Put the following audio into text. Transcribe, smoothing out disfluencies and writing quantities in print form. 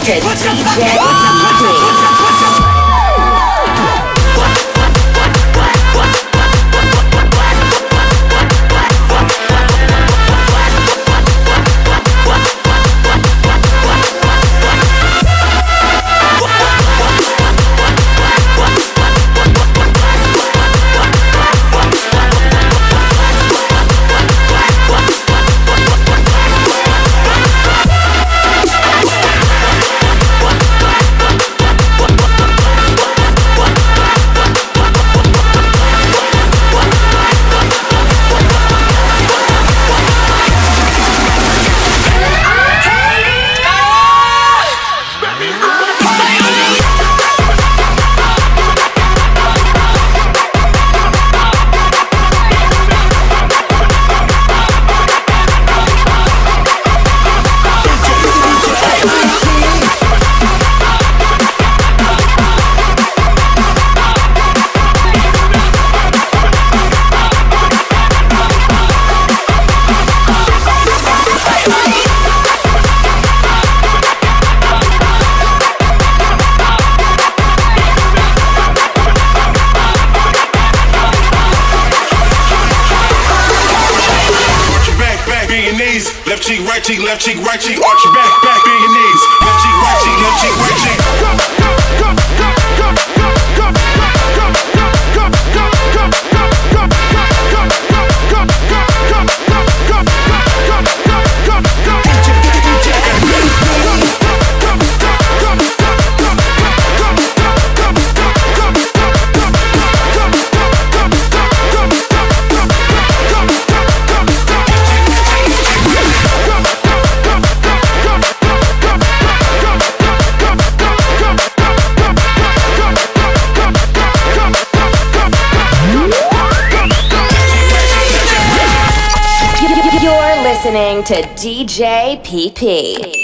to DJ Weekly. Left cheek, right cheek, left cheek, right cheek, arch your back, back, bend your knees. Left cheek, right cheek, left cheek, right cheek. Listening to DJ PP.